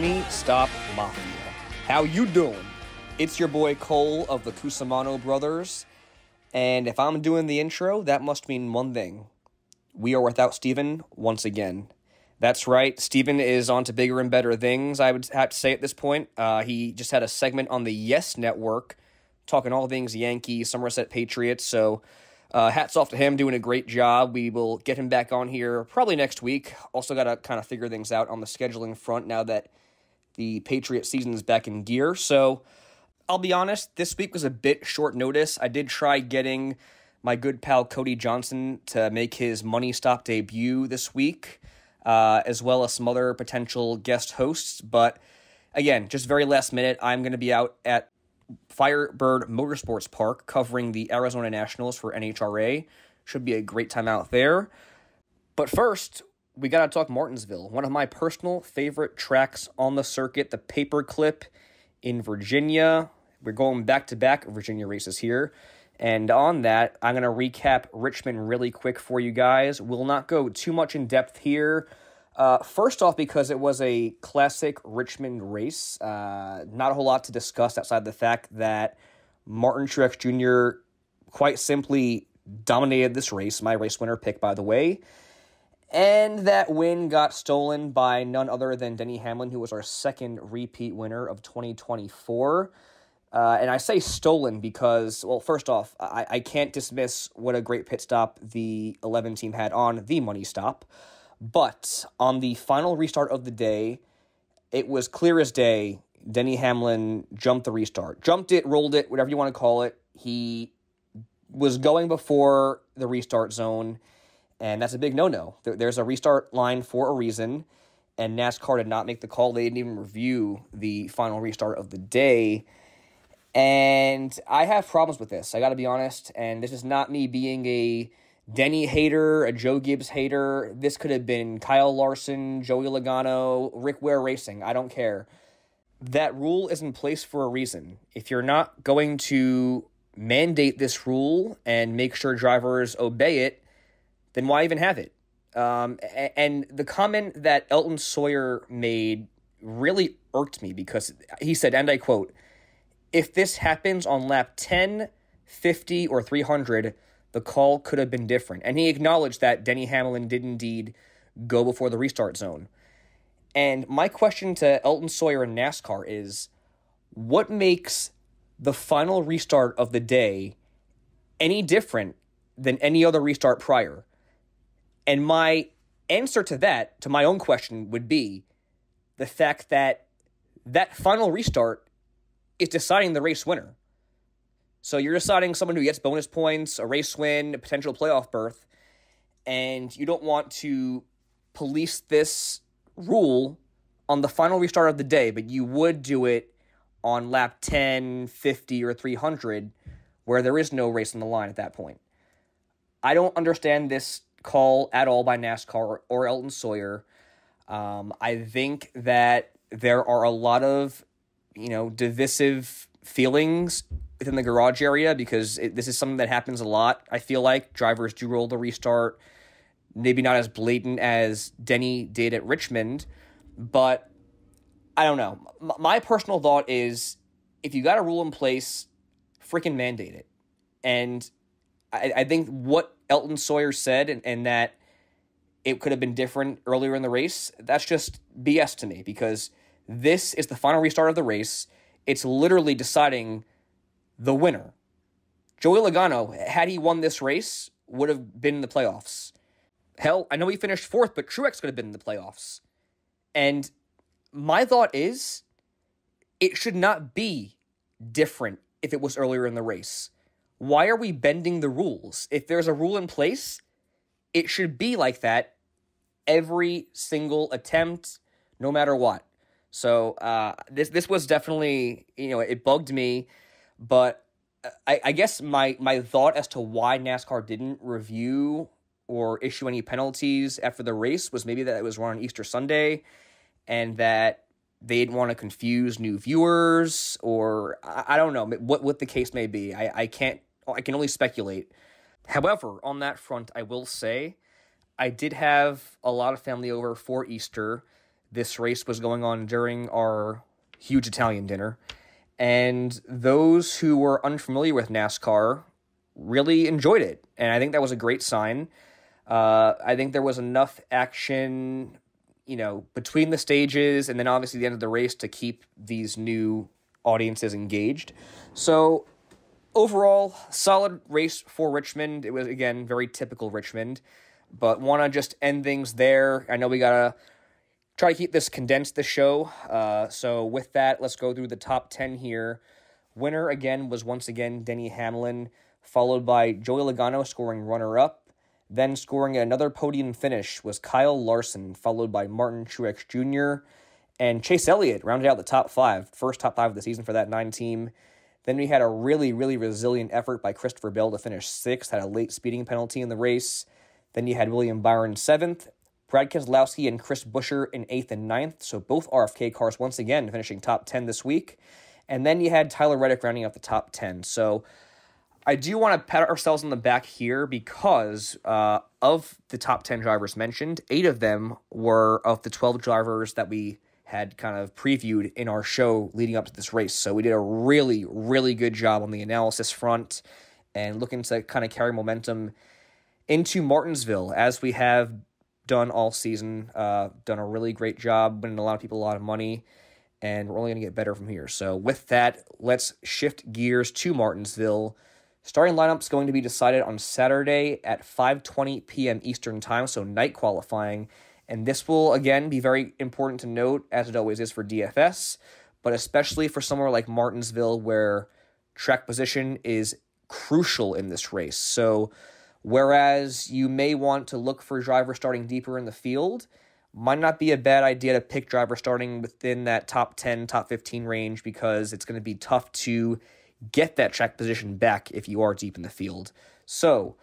Money Stop Mafia. How you doing? It's your boy Cole of the Cusimano Brothers. And if I'm doing the intro, that must mean one thing. We are without Steven once again. That's right. Steven is on to bigger and better things, I would have to say at this point. He just had a segment on the Yes Network talking all things Yankees, Somerset Patriots. So hats off to him, doing a great job. We will get him back on here probably next week. Also got to kind of figure things out on the scheduling front now that the Patriot season is back in gear. So I'll be honest, this week was a bit short notice. I did try getting my good pal Cody Johnson to make his Money Stop debut this week, as well as some other potential guest hosts. But again, just very last minute, I'm going to be out at Firebird Motorsports Park covering the Arizona Nationals for NHRA. Should be a great time out there. But first, we got to talk Martinsville, one of my personal favorite tracks on the circuit, the Paperclip in Virginia. We're going back-to-back Virginia races here. And on that, I'm going to recap Richmond really quick for you guys. We'll not go too much in depth here. First off, because it was a classic Richmond race, not a whole lot to discuss outside the fact that Martin Truex Jr. quite simply dominated this race. My race winner pick, by the way. And that win got stolen by none other than Denny Hamlin, who was our second repeat winner of 2024. And I say stolen because, well, first off, I can't dismiss what a great pit stop the 11 team had on the Money Stop. But on the final restart of the day, it was clear as day, Denny Hamlin jumped the restart. Jumped it, rolled it, whatever you want to call it. He was going before the restart zone, and that's a big no-no. There's a restart line for a reason, and NASCAR did not make the call. They didn't even review the final restart of the day. And I have problems with this, I gotta be honest, and this is not me being a Denny hater, a Joe Gibbs hater. This could have been Kyle Larson, Joey Logano, Rick Ware Racing, I don't care. That rule is in place for a reason. If you're not going to mandate this rule and make sure drivers obey it, then why even have it? And the comment that Elton Sawyer made really irked me because he said, and I quote, "If this happens on lap 10, 50, or 300, the call could have been different." And he acknowledged that Denny Hamlin did indeed go before the restart zone. And my question to Elton Sawyer and NASCAR is, what makes the final restart of the day any different than any other restart prior? And my answer to that, to my own question, would be the fact that that final restart is deciding the race winner. So you're deciding someone who gets bonus points, a race win, a potential playoff berth, and you don't want to police this rule on the final restart of the day, but you would do it on lap 10, 50, or 300, where there is no race on the line at that point. I don't understand this call at all by NASCAR or Elton Sawyer. I think that there are a lot of divisive feelings within the garage area because this is something that happens a lot. I feel like drivers do roll the restart, maybe not as blatant as Denny did at Richmond, but I don't know. My personal thought is, if you got a rule in place, freaking mandate it. And I think what Elton Sawyer said and that it could have been different earlier in the race, that's just BS to me because this is the final restart of the race. It's literally deciding the winner. Joey Logano, had he won this race, would have been in the playoffs. Hell, I know he finished fourth, but Truex could have been in the playoffs. And my thought is, it should not be different if it was earlier in the race. Why are we bending the rules? If there's a rule in place, it should be like that every single attempt, no matter what. So this was definitely, it bugged me, but I guess my thought as to why NASCAR didn't review or issue any penalties after the race was maybe that it was run on Easter Sunday and that they didn't want to confuse new viewers, or I don't know what the case may be. I can only speculate. However, on that front, I will say I did have a lot of family over for Easter. This race was going on during our huge Italian dinner, and those who were unfamiliar with NASCAR really enjoyed it, and I think that was a great sign. I think there was enough action, you know, between the stages and then obviously the end of the race to keep these new audiences engaged. So overall, solid race for Richmond. It was, again, very typical Richmond, but want to just end things there. I know we got to try to keep this condensed, this show. So with that, let's go through the top 10 here. Winner, again, was once again Denny Hamlin, followed by Joey Logano scoring runner-up. Then scoring another podium finish was Kyle Larson, followed by Martin Truex Jr. And Chase Elliott rounded out the top five, first top five of the season for that 9 team. Then we had a really, really resilient effort by Christopher Bell to finish 6th, had a late speeding penalty in the race. Then you had William Byron 7th, Brad Keselowski and Chris Buescher in 8th and 9th, so both RFK cars once again finishing top 10 this week. And then you had Tyler Reddick rounding out the top 10, so I do want to pat ourselves on the back here because of the top 10 drivers mentioned, 8 of them were of the 12 drivers that we had kind of previewed in our show leading up to this race. So we did a really, really good job on the analysis front and looking to kind of carry momentum into Martinsville as we have done all season, done a really great job, winning a lot of people a lot of money, and we're only going to get better from here. So with that, let's shift gears to Martinsville. Starting lineup is going to be decided on Saturday at 5:20 p.m. Eastern Time, so night qualifying. And this will, again, be very important to note, as it always is for DFS, but especially for somewhere like Martinsville where track position is crucial in this race. So whereas you may want to look for drivers starting deeper in the field, might not be a bad idea to pick drivers starting within that top 10, top 15 range because it's going to be tough to get that track position back if you are deep in the field. So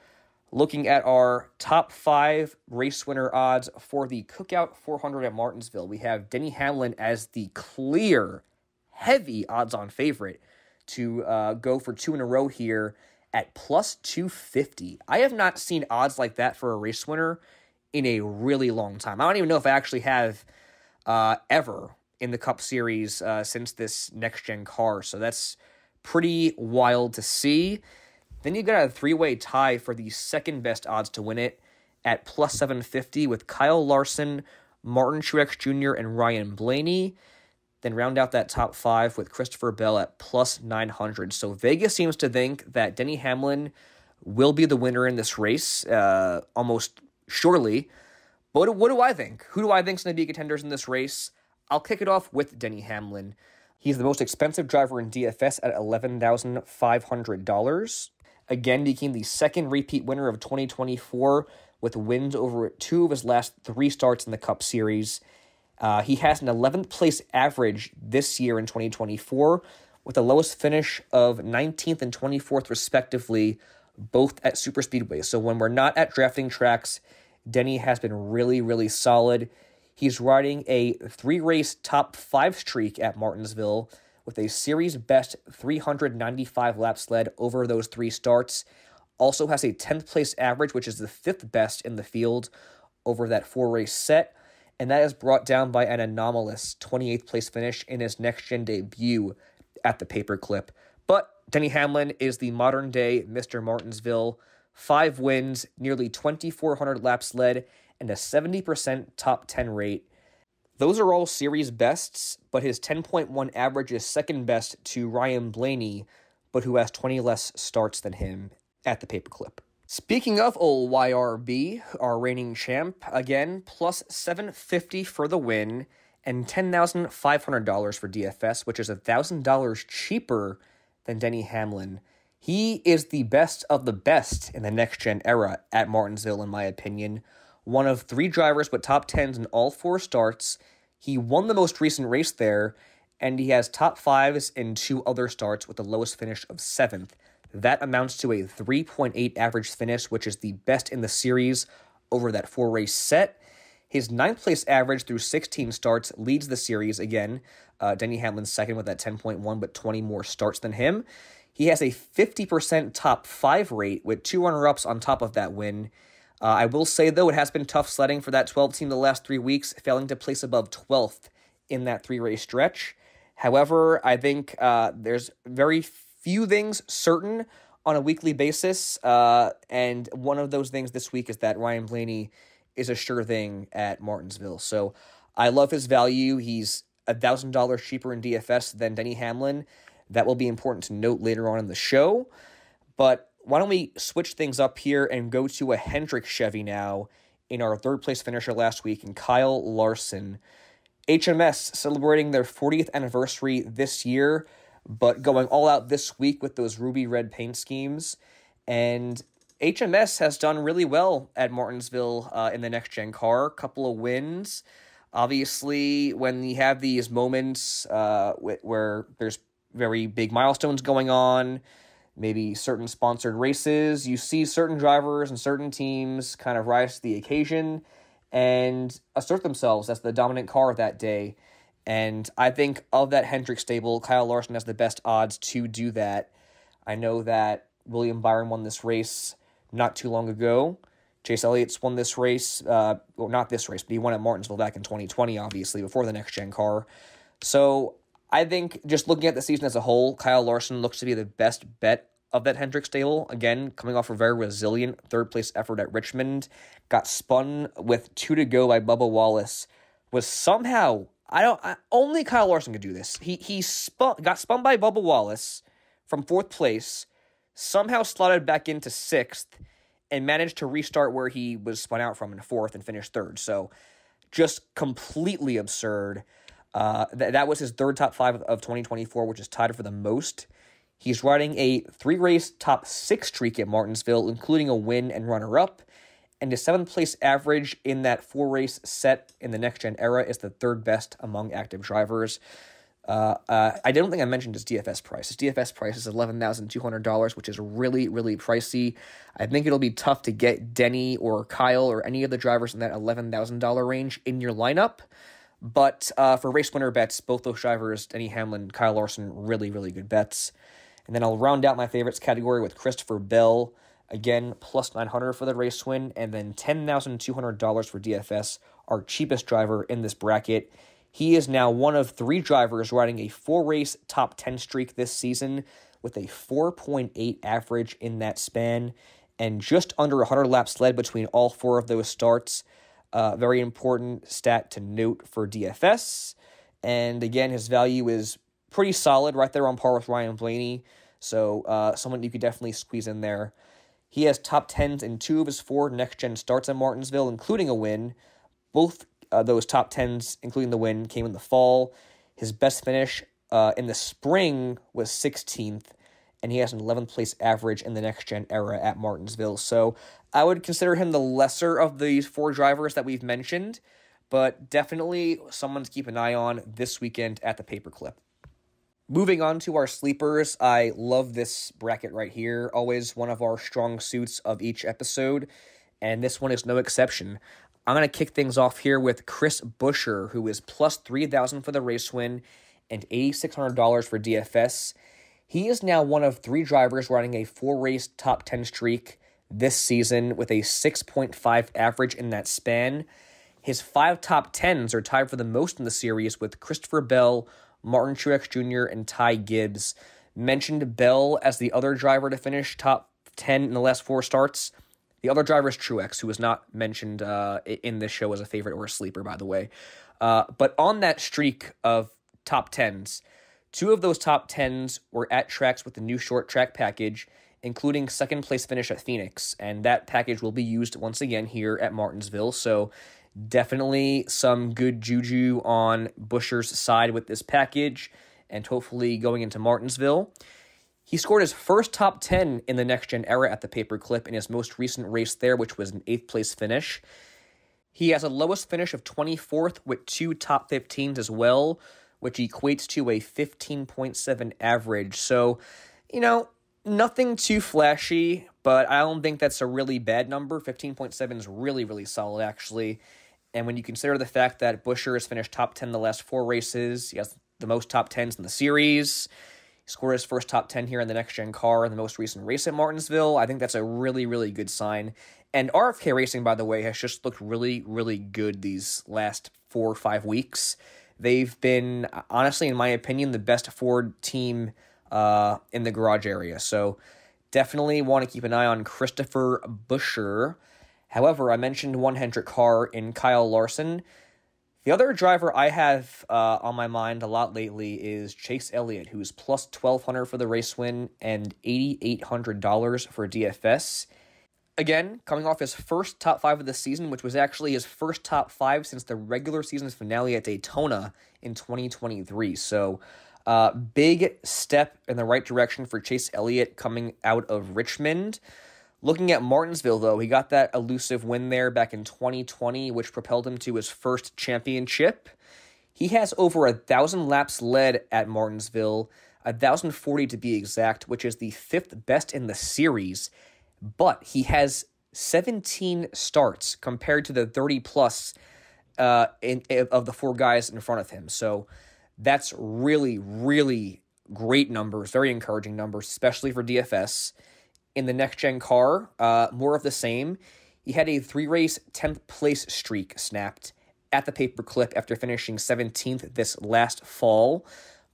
looking at our top 5 race winner odds for the Cookout 400 at Martinsville, we have Denny Hamlin as the clear, heavy odds-on favorite to go for 2 in a row here at plus 250. I have not seen odds like that for a race winner in a really long time. I don't even know if I actually have ever in the Cup Series since this next-gen car, so that's pretty wild to see. Then you've got a 3-way tie for the second best odds to win it at plus 750 with Kyle Larson, Martin Truex Jr., and Ryan Blaney. Then round out that top 5 with Christopher Bell at plus 900. So Vegas seems to think that Denny Hamlin will be the winner in this race, almost surely. But what do I think? Who do I think is going to be contenders in this race? I'll kick it off with Denny Hamlin. He's the most expensive driver in DFS at $11,500. Again, became the second repeat winner of 2024 with wins over 2 of his last 3 starts in the Cup Series. He has an 11th place average this year in 2024 with the lowest finish of 19th and 24th respectively, both at superspeedways. So when we're not at drafting tracks, Denny has been really, really solid. He's riding a 3-race top 5 streak at Martinsville with a series-best 395 laps led over those 3 starts. Also has a 10th place average, which is the 5th best in the field over that 4-race set, and that is brought down by an anomalous 28th place finish in his next-gen debut at the Paperclip. But Denny Hamlin is the modern-day Mr. Martinsville. 5 wins, nearly 2,400 laps led, and a 70% top 10 rate. Those are all series bests, but his 10.1 average is second best to Ryan Blaney, but who has 20 less starts than him at the Paperclip. Speaking of old YRB, our reigning champ, again, plus 750 for the win and $10,500 for DFS, which is $1,000 cheaper than Denny Hamlin. He is the best of the best in the next-gen era at Martinsville, in my opinion. One of 3 drivers with top 10s in all 4 starts. He won the most recent race there, and he has top 5s in 2 other starts with the lowest finish of 7th. That amounts to a 3.8 average finish, which is the best in the series over that 4-race set. His 9th place average through 16 starts leads the series again. Denny Hamlin's second with that 10.1, but 20 more starts than him. He has a 50% top 5 rate with 2 runner-ups on top of that win. I will say, though, it has been tough sledding for that 12 team the last 3 weeks, failing to place above 12th in that three-race stretch. However, I think there's very few things certain on a weekly basis, and one of those things this week is that Ryan Blaney is a sure thing at Martinsville. So I love his value. He's $1,000 cheaper in DFS than Denny Hamlin. That will be important to note later on in the show. But why don't we switch things up here and go to a Hendrick Chevy now in our third-place finisher last week, and Kyle Larson. HMS celebrating their 40th anniversary this year, but going all out this week with those ruby red paint schemes. And HMS has done really well at Martinsville in the next-gen car. A couple of wins. Obviously, when you have these moments where there's very big milestones going on, maybe certain sponsored races, you see certain drivers and certain teams kind of rise to the occasion and assert themselves as the dominant car that day. And I think of that Hendrick stable, Kyle Larson has the best odds to do that. I know that William Byron won this race not too long ago. Chase Elliott's won this race, well, not this race, but he won at Martinsville back in 2020, obviously, before the next-gen car. So I think just looking at the season as a whole, Kyle Larson looks to be the best bet of that Hendrick stable. Again, coming off a very resilient third-place effort at Richmond. Got spun with 2 to go by Bubba Wallace. Was somehow... only Kyle Larson could do this. He got spun by Bubba Wallace from 4th place, somehow slotted back into 6th, and managed to restart where he was spun out from in 4th and finished 3rd. So just completely absurd. That was his third top 5 of 2024, which is tied for the most. He's riding a 3-race top 6 streak at Martinsville, including a win and runner-up. And his 7th place average in that 4-race set in the next-gen era is the 3rd best among active drivers. I don't think I mentioned his DFS price. His DFS price is $11,200, which is really, really pricey. I think it'll be tough to get Denny or Kyle or any of the drivers in that $11,000 range in your lineup. But for race winner bets, both those drivers, Denny Hamlin, Kyle Larson, really, really good bets. And then I'll round out my favorites category with Christopher Bell. Again, plus $900 for the race win, and then $10,200 for DFS, our cheapest driver in this bracket. He is now one of 3 drivers riding a 4-race top 10 streak this season with a 4.8 average in that span and just under 100 laps led between all 4 of those starts. Very important stat to note for DFS. And again, his value is pretty solid, right there on par with Ryan Blaney. So someone you could definitely squeeze in there. He has top 10s in 2 of his 4 next-gen starts at Martinsville, including a win. Both those top 10s, including the win, came in the fall. His best finish in the spring was 16th, and he has an 11th place average in the next-gen era at Martinsville. So I would consider him the lesser of these 4 drivers that we've mentioned, but definitely someone to keep an eye on this weekend at the Paperclip. Moving on to our sleepers, I love this bracket right here. Always one of our strong suits of each episode, and this one is no exception. I'm going to kick things off here with Chris Buescher, who is plus $3,000 for the race win and $8,600 for DFS. He is now one of 3 drivers riding a 4-race top 10 streak this season with a 6.5 average in that span. His 5 top 10s are tied for the most in the series with Christopher Bell, Martin Truex Jr., and Ty Gibbs. Mentioned Bell as the other driver to finish top 10 in the last 4 starts. The other driver is Truex, who was not mentioned in this show as a favorite or a sleeper, by the way. But on that streak of top 10s, 2 of those top 10s were at tracks with the new short track package, including second-place finish at Phoenix. And that package will be used once again here at Martinsville, so definitely some good juju on Buescher's side with this package and hopefully going into Martinsville. He scored his first top 10 in the next-gen era at the Paperclip in his most recent race there, which was an 8th-place finish. He has a lowest finish of 24th with 2 top 15s as well, which equates to a 15.7 average. So, you know, nothing too flashy, but I don't think that's a really bad number. 15.7 is really, really solid, actually. And when you consider the fact that Buescher has finished top 10 the last 4 races, he has the most top 10s in the series, He scored his first top 10 here in the next-gen car in the most recent race at Martinsville. I think that's a really, really good sign. And RFK Racing, by the way, has just looked really, really good these last 4 or 5 weeks. They've been, honestly, in my opinion, the best Ford team in the garage area. So definitely want to keep an eye on Christopher Buescher. However, I mentioned one Hendrick car in Kyle Larson. The other driver I have on my mind a lot lately is Chase Elliott, who's plus $1,200 for the race win and $8,800 for DFS. Again, coming off his first top five of the season, which was actually his first top five since the regular season's finale at Daytona in 2023. So big step in the right direction for Chase Elliott coming out of Richmond. Looking at Martinsville, though, he got that elusive win there back in 2020, which propelled him to his first championship. He has over 1,000 laps led at Martinsville, 1,040 to be exact, which is the 5th best in the series. But he has 17 starts compared to the 30-plus of the four guys in front of him. So that's really, really great numbers, very encouraging numbers, especially for DFS. In the next-gen car, more of the same. He had a three-race 10th-place streak snapped at the Paperclip after finishing 17th this last fall.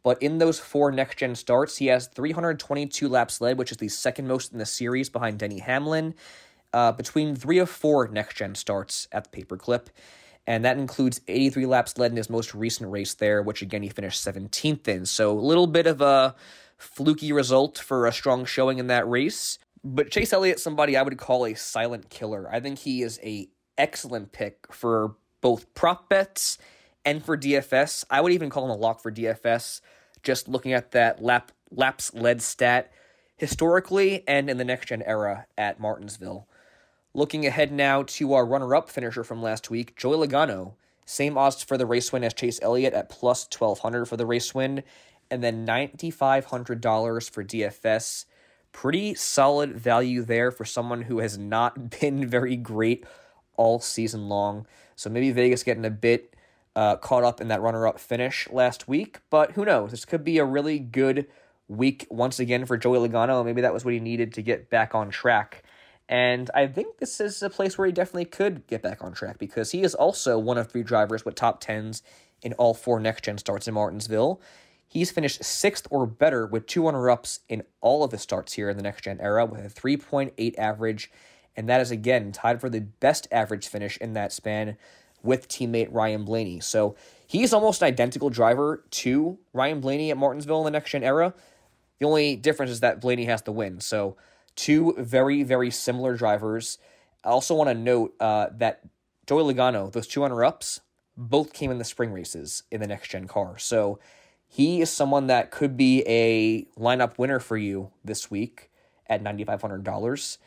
But in those 4 next-gen starts, he has 322 laps led, which is the second most in the series behind Denny Hamlin, between 3 of 4 next-gen starts at the Paperclip. And that includes 83 laps led in his most recent race there, which, again, he finished 17th in. So a little bit of a fluky result for a strong showing in that race. But Chase Elliott's somebody I would call a silent killer. I think he is an excellent pick for both prop bets and for DFS. I would even call him a lock for DFS, just looking at that laps led stat historically and in the next-gen era at Martinsville. Looking ahead now to our runner-up finisher from last week, Joey Logano. Same odds for the race win as Chase Elliott at plus $1,200 for the race win, and then $9,500 for DFS. Pretty solid value there for someone who has not been very great all season long. So maybe Vegas getting a bit caught up in that runner-up finish last week. But who knows? This could be a really good week once again for Joey Logano. Maybe that was what he needed to get back on track. And I think this is a place where he definitely could get back on track because he is also one of 3 drivers with top 10s in all 4 next-gen starts in Martinsville. He's finished 6th or better with 2 runner-ups in all of his starts here in the next-gen era with a 3.8 average, and that is, again, tied for the best average finish in that span with teammate Ryan Blaney. So he's almost an identical driver to Ryan Blaney at Martinsville in the next-gen era. The only difference is that Blaney has to win. So 2 very, very similar drivers. I also want to note that Joey Logano, those 2 runner-ups, both came in the spring races in the next-gen car. So he is someone that could be a lineup winner for you this week at $9,500.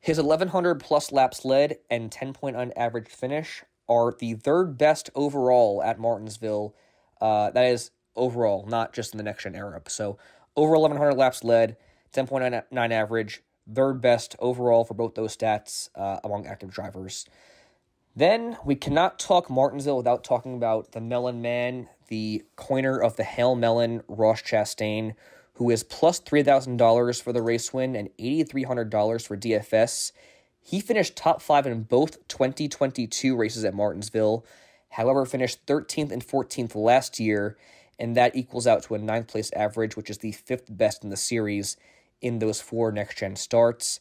His 1,100 plus laps led and 10.1 average finish are the 3rd best overall at Martinsville. That is overall, not just in the next-gen era. So over 1,100 laps led, 10.9 average, 3rd best overall for both those stats among active drivers. Then we cannot talk Martinsville without talking about the Melon Man, the coiner of the Hail Melon, Ross Chastain, who is plus $3,000 for the race win and $8,300 for DFS. He finished top 5 in both 2022 races at Martinsville, however finished 13th and 14th last year, and that equals out to a 9th place average, which is the 5th best in the series in those 4 next-gen starts.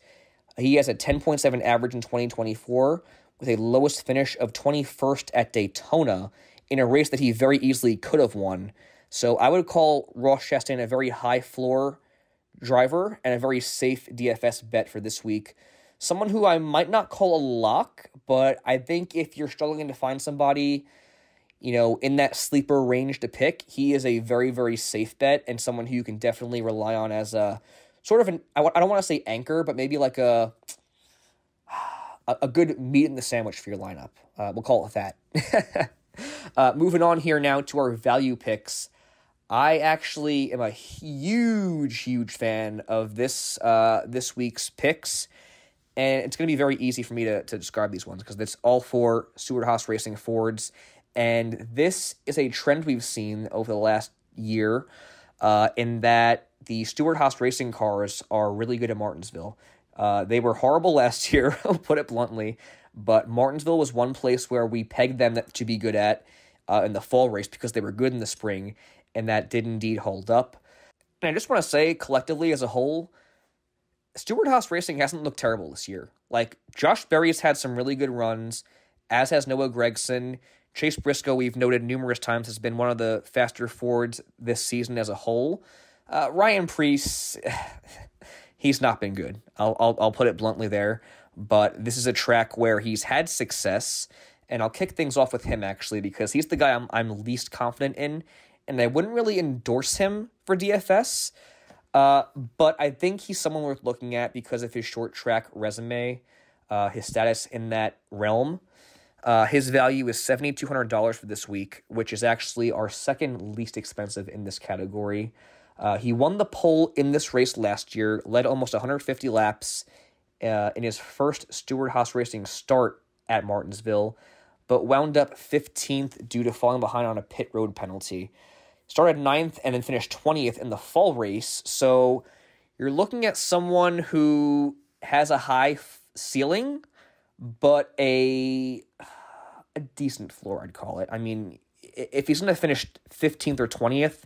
He has a 10.7 average in 2024, with a lowest finish of 21st at Daytona in a race that he very easily could have won. So I would call Ross Chastain a very high floor driver and a very safe DFS bet for this week. Someone who I might not call a lock, but I think if you're struggling to find somebody, you know, in that sleeper range to pick, he is a very, very safe bet and someone who you can definitely rely on as a sort of an, I don't want to say anchor, but maybe like a good meat in the sandwich for your lineup. We'll call it that. Moving on here now to our value picks. I actually am a huge, huge fan of this week's picks, and it's going to be very easy for me to describe these ones because it's all 4 Stewart-Haas Racing Fords, and this is a trend we've seen over the last year in that the Stewart-Haas Racing cars are really good at Martinsville. They were horrible last year, I'll put it bluntly, but Martinsville was one place where we pegged them to be good at in the fall race because they were good in the spring, and that did indeed hold up. And I just want to say, collectively as a whole, Stewart-Haas Racing hasn't looked terrible this year. Like, Josh Berry has had some really good runs, as has Noah Gregson. Chase Briscoe, we've noted numerous times, has been one of the faster Fords this season as a whole. Ryan Preece, he's not been good. I'll put it bluntly there. But this is a track where he's had success, and I'll kick things off with him, actually, because he's the guy I'm least confident in, and I wouldn't really endorse him for DFS. But I think he's someone worth looking at because of his short track resume, his status in that realm. His value is $7,200 for this week, which is actually our second least expensive in this category. He won the pole in this race last year, led almost 150 laps in his first Stewart-Haas Racing start at Martinsville, but wound up 15th due to falling behind on a pit road penalty. Started 9th and then finished 20th in the fall race, so you're looking at someone who has a high ceiling, but a decent floor, I'd call it. I mean, if he's going to finish 15th or 20th,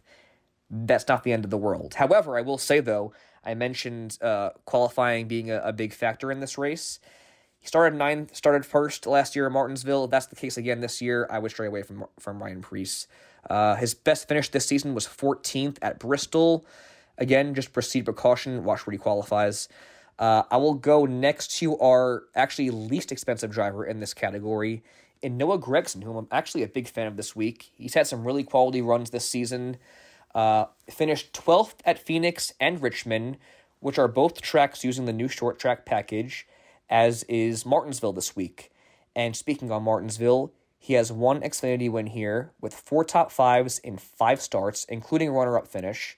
that's not the end of the world. However, I will say, though, I mentioned qualifying being a big factor in this race. He started 9th, started 1st last year at Martinsville. If that's the case again this year, I would stray away from Ryan Preece. His best finish this season was 14th at Bristol. Again, just proceed with caution, watch where he qualifies. I will go next to our actually least expensive driver in this category, in Noah Gregson, whom I'm actually a big fan of this week. He's had some really quality runs this season. Finished 12th at Phoenix and Richmond, which are both tracks using the new short track package, as is Martinsville this week. And speaking on Martinsville, he has one Xfinity win here with 4 top fives in 5 starts, including a runner-up finish.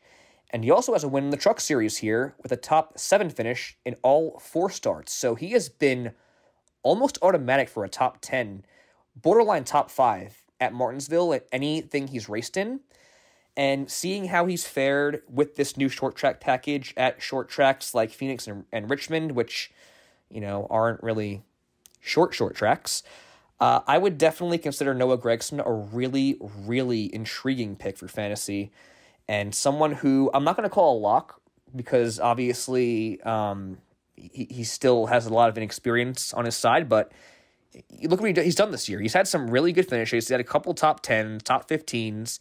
And he also has a win in the Truck Series here with a top 7 finish in all 4 starts. So he has been almost automatic for a top 10, borderline top 5 at Martinsville at anything he's raced in. And seeing how he's fared with this new short track package at short tracks like Phoenix and Richmond, which, you know, aren't really short tracks, I would definitely consider Noah Gregson a really, really intriguing pick for fantasy, and someone who I'm not going to call a lock because obviously he still has a lot of inexperience on his side, but look what he's done this year. He's had some really good finishes. He's had a couple top 10s, top 15s,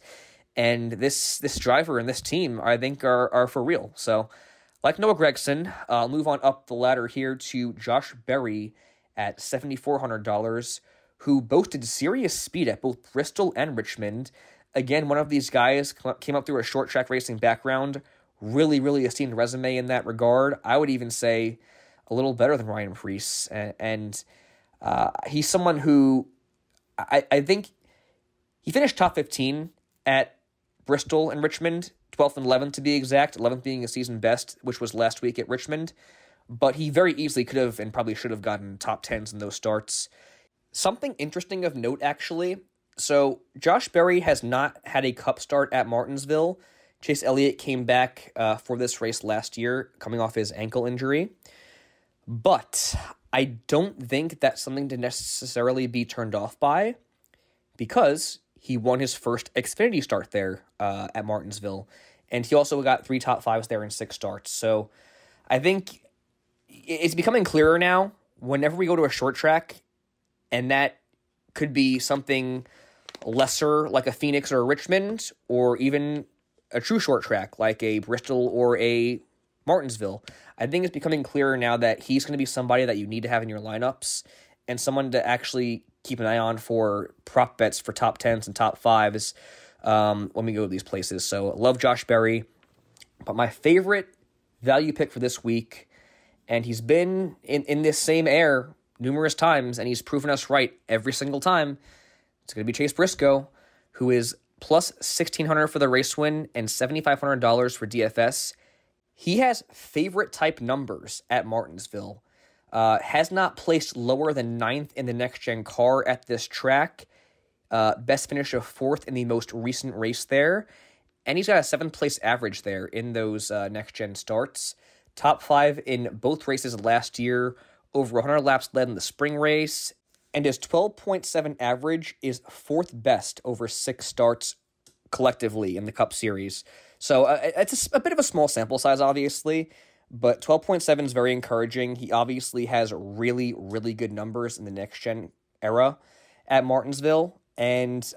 and this driver and this team, I think, are for real. So, like Noah Gregson, I'll move on up the ladder here to Josh Berry at $7,400, who boasted serious speed at both Bristol and Richmond. Again, one of these guys came up through a short track racing background, really, really esteemed resume in that regard. I would even say a little better than Ryan Preece, and he's someone who I think he finished top 15 at Bristol and Richmond, 12th and 11th to be exact, 11th being a season best, which was last week at Richmond, but he very easily could have and probably should have gotten top 10s in those starts. Something interesting of note, actually. So Josh Berry has not had a cup start at Martinsville. Chase Elliott came back for this race last year, coming off his ankle injury. But I don't think that's something to necessarily be turned off by, because he won his first Xfinity start there at Martinsville, and he also got 3 top 5s there in 6 starts. So I think it's becoming clearer now, whenever we go to a short track, and that could be something lesser like a Phoenix or a Richmond, or even a true short track like a Bristol or a Martinsville. I think it's becoming clearer now that he's going to be somebody that you need to have in your lineups, and someone to actually keep an eye on for prop bets for top 10s and top 5s when we go to these places. So love Josh Berry. But my favorite value pick for this week, and he's been in this same air numerous times, and he's proven us right every single time, it's going to be Chase Briscoe, who is plus $1,600 for the race win and $7,500 for DFS. He has favorite type numbers at Martinsville. Has not placed lower than 9th in the next-gen car at this track. Best finish of 4th in the most recent race there. And he's got a seventh-place average there in those next-gen starts. Top five in both races last year, over 100 laps led in the spring race. And his 12.7 average is fourth best over 6 starts collectively in the Cup Series. So it's a bit of a small sample size, obviously, but 12.7 is very encouraging. He obviously has really, really good numbers in the next-gen era at Martinsville. And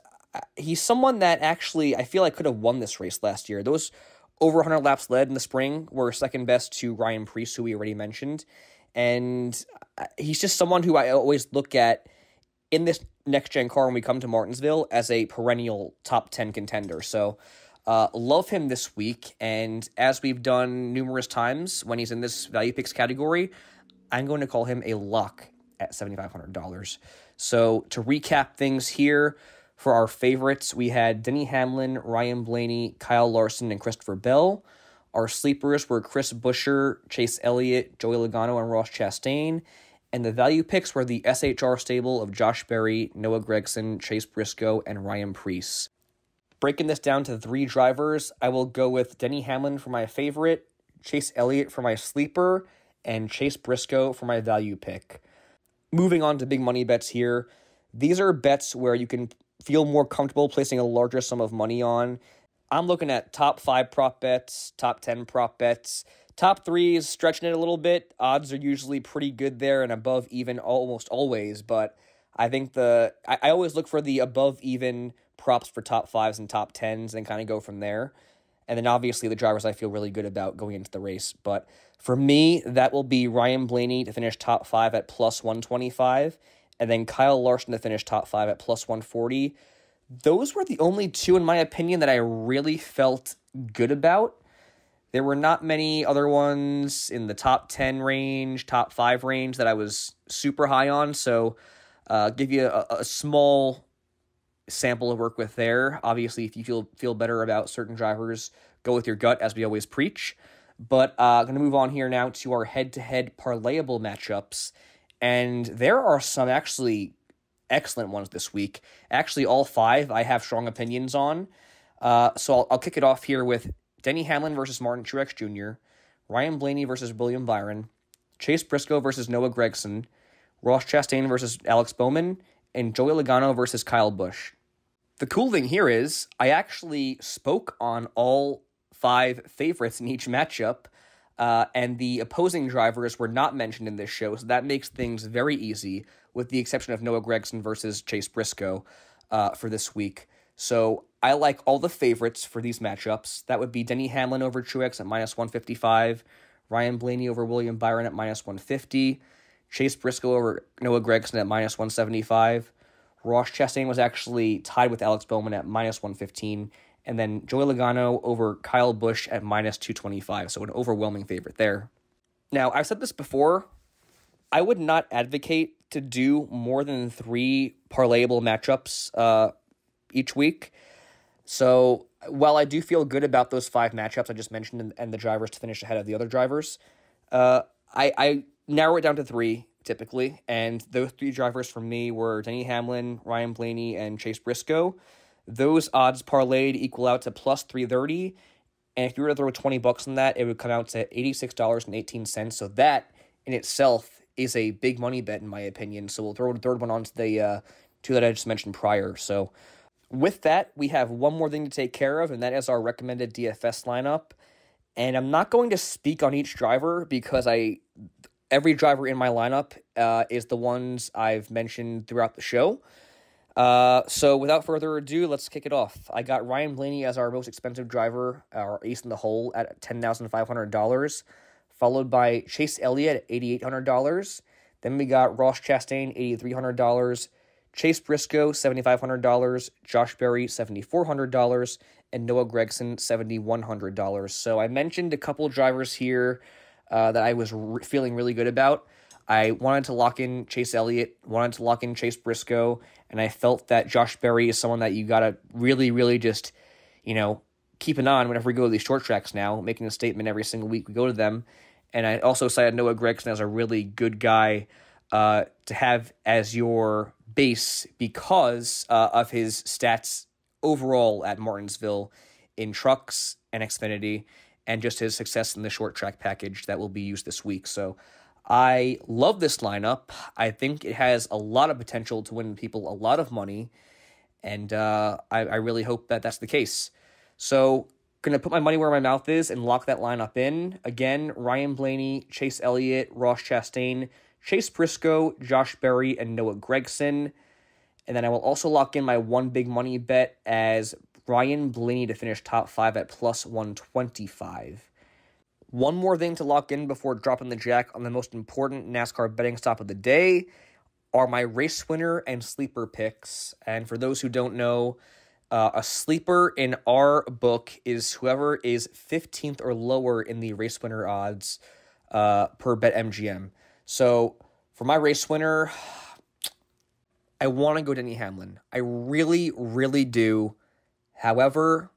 he's someone that actually I feel like could have won this race last year. Those over 100 laps led in the spring were second best to Ryan Preece, who we already mentioned. And he's just someone who I always look at in this next-gen car when we come to Martinsville as a perennial top 10 contender. So love him this week. And as we've done numerous times when he's in this value picks category, I'm going to call him a lock at $7,500. So to recap things here, for our favorites, we had Denny Hamlin, Ryan Blaney, Kyle Larson, and Christopher Bell. Our sleepers were Chris Buescher, Chase Elliott, Joey Logano, and Ross Chastain. And the value picks were the SHR stable of Josh Berry, Noah Gregson, Chase Briscoe, and Ryan Preece. Breaking this down to 3 drivers, I will go with Denny Hamlin for my favorite, Chase Elliott for my sleeper, and Chase Briscoe for my value pick. Moving on to big money bets here. These are bets where you can feel more comfortable placing a larger sum of money on. I'm looking at top 5 prop bets, top 10 prop bets. Top 3 is stretching it a little bit. Odds are usually pretty good there and above even almost always, but I think I always look for the above even props for top 5s and top 10s and kind of go from there. And then obviously the drivers I feel really good about going into the race. But for me, that will be Ryan Blaney to finish top 5 at plus 125, and then Kyle Larson to finish top 5 at plus 140. Those were the only 2, in my opinion, that I really felt good about. There were not many other ones in the top 10 range, top 5 range that I was super high on. So give you a small sample to work with there. Obviously, if you feel better about certain drivers, go with your gut, as we always preach. But I'm going to move on here now to our head-to-head parlayable matchups. And there are some actually excellent ones this week. Actually, all 5 I have strong opinions on. So I'll kick it off here with Denny Hamlin versus Martin Truex Jr., Ryan Blaney versus William Byron, Chase Briscoe versus Noah Gregson, Ross Chastain versus Alex Bowman, and Joey Logano versus Kyle Busch. The cool thing here is I actually spoke on all 5 favorites in each matchup, and the opposing drivers were not mentioned in this show, so that makes things very easy, with the exception of Noah Gregson versus Chase Briscoe for this week. So I like all the favorites for these matchups. That would be Denny Hamlin over Truex at minus 155, Ryan Blaney over William Byron at minus 150, Chase Briscoe over Noah Gregson at minus 175, Ross Chastain was actually tied with Alex Bowman at minus 115, and then Joey Logano over Kyle Busch at minus 225, so an overwhelming favorite there. Now, I've said this before, I would not advocate to do more than 3 parlayable matchups each week. So while I do feel good about those 5 matchups I just mentioned and the drivers to finish ahead of the other drivers, I narrow it down to 3, typically, and those 3 drivers for me were Denny Hamlin, Ryan Blaney, and Chase Briscoe. Those odds parlayed equal out to plus 330, and if you were to throw $20 on that, it would come out to $86.18, so that in itself is a big money bet, in my opinion, so we'll throw the third one onto the 2 that I just mentioned prior. So with that, we have one more thing to take care of, and that is our recommended DFS lineup, and I'm not going to speak on each driver because every driver in my lineup is the ones I've mentioned throughout the show. So without further ado, let's kick it off. I got Ryan Blaney as our most expensive driver, our ace in the hole at $10,500, followed by Chase Elliott at $8,800. Then we got Ross Chastain, $8,300, Chase Briscoe, $7,500, Josh Berry, $7,400, and Noah Gregson, $7,100. So I mentioned a couple drivers here that I was feeling really good about. I wanted to lock in Chase Elliott, wanted to lock in Chase Briscoe, and I felt that Josh Berry is someone that you got to really, really just, keep an eye on whenever we go to these short tracks now, making a statement every single week we go to them. And I also cited Noah Gregson as a really good guy to have as your base because of his stats overall at Martinsville in trucks and Xfinity, and just his success in the short track package that will be used this week. So I love this lineup. I think it has a lot of potential to win people a lot of money, and I really hope that that's the case. So going to put my money where my mouth is and lock that lineup in. Again, Ryan Blaney, Chase Elliott, Ross Chastain, Chase Briscoe, Josh Berry, and Noah Gregson. And then I will also lock in my one big money bet as Ryan Blaney to finish top five at +125. One more thing to lock in before dropping the jack on the most important NASCAR betting stop of the day are my race winner and sleeper picks. And for those who don't know, a sleeper in our book is whoever is 15th or lower in the race winner odds per BetMGM. So for my race winner, I want to go Denny Hamlin. I really, really do. However,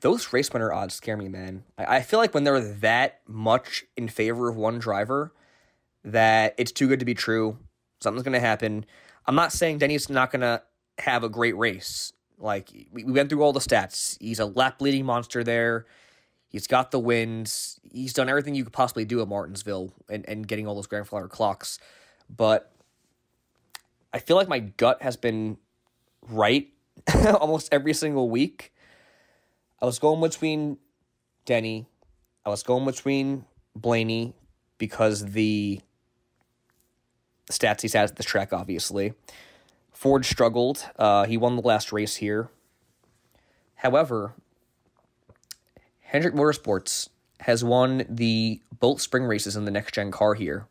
those race winner odds scare me, man. I feel like when they're that much in favor of one driver, that it's too good to be true. Something's going to happen. I'm not saying Denny's not going to have a great race. Like, we went through all the stats. He's a lap-leading monster there. He's got the wins. He's done everything you could possibly do at Martinsville and getting all those grandfather clocks. But I feel like my gut has been right almost every single week. I was going between Denny. I was going between Blaney because the stats he's had at the track, obviously. Ford struggled. He won the last race here. However, Hendrick Motorsports has won the both spring races in the next-gen car here.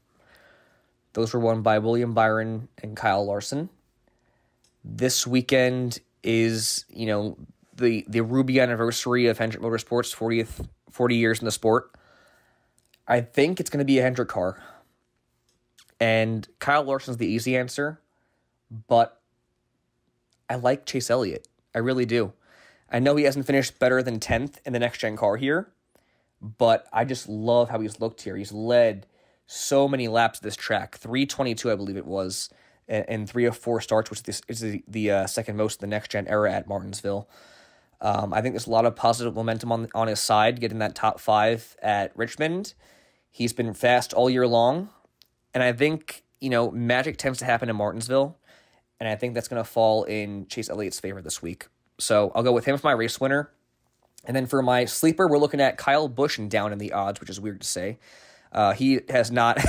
Those were won by William Byron and Kyle Larson. This weekend is, you know, the Ruby anniversary of Hendrick Motorsports, 40 years in the sport. I think it's going to be a Hendrick car. And Kyle Larson's the easy answer, but I like Chase Elliott. I really do. I know he hasn't finished better than 10th in the next-gen car here, but I just love how he's looked here. He's led so many laps this track, 322, I believe it was, and 304 starts, which is the second most of the next-gen era at Martinsville. I think there's a lot of positive momentum on his side, getting that top five at Richmond. He's been fast all year long, and I think, you know, magic tends to happen in Martinsville, and I think that's going to fall in Chase Elliott's favor this week. So I'll go with him for my race winner. And then for my sleeper, we're looking at Kyle Busch and down in the odds, which is weird to say. He has not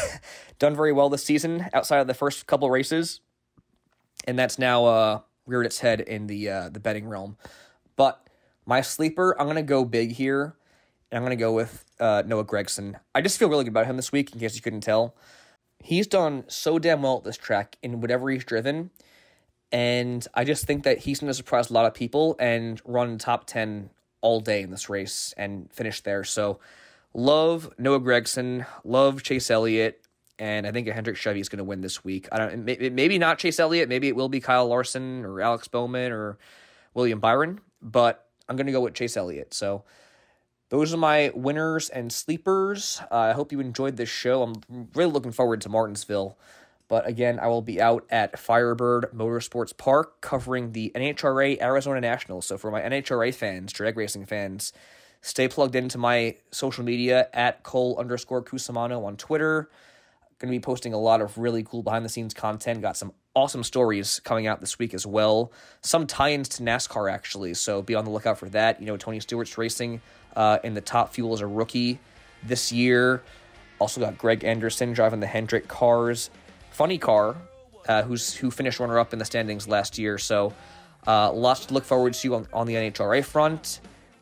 done very well this season outside of the first couple races, and that's now reared its head in the betting realm. But my sleeper, I'm going to go big here, and I'm going to go with Noah Gregson. I just feel really good about him this week, in case you couldn't tell. He's done so damn well at this track in whatever he's driven, and I just think that he's going to surprise a lot of people and run top 10 all day in this race and finish there. So love Noah Gregson, love Chase Elliott, and I think a Hendrick Chevy is going to win this week. Maybe not Chase Elliott, maybe it will be Kyle Larson or Alex Bowman or William Byron, but I'm going to go with Chase Elliott. So those are my winners and sleepers. I hope you enjoyed this show. I'm really looking forward to Martinsville. But again, I will be out at Firebird Motorsports Park covering the NHRA Arizona Nationals. So for my NHRA fans, drag racing fans, stay plugged into my social media at Cole_Cusimano on Twitter. Going to be posting a lot of really cool behind-the-scenes content. Got some awesome stories coming out this week as well. Some tie-ins to NASCAR, actually, so be on the lookout for that. You know, Tony Stewart's racing in the top fuel as a rookie this year. Also got Greg Anderson driving the Hendrick cars. Funny car, who finished runner-up in the standings last year. So lots to look forward to on the NHRA front.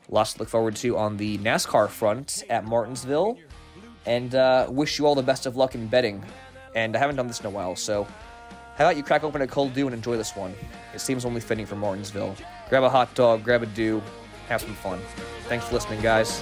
Lots to look forward to on the NASCAR front at Martinsville. And wish you all the best of luck in betting. And I haven't done this in a while, so how about you crack open a cold dew and enjoy this one? It seems only fitting for Martinsville. Grab a hot dog, grab a dew, have some fun. Thanks for listening, guys.